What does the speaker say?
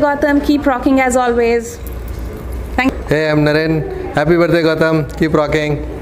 Gautham, keep rocking as always. Thank you. Hey, I'm Naren. Happy birthday, Gautham. Keep rocking.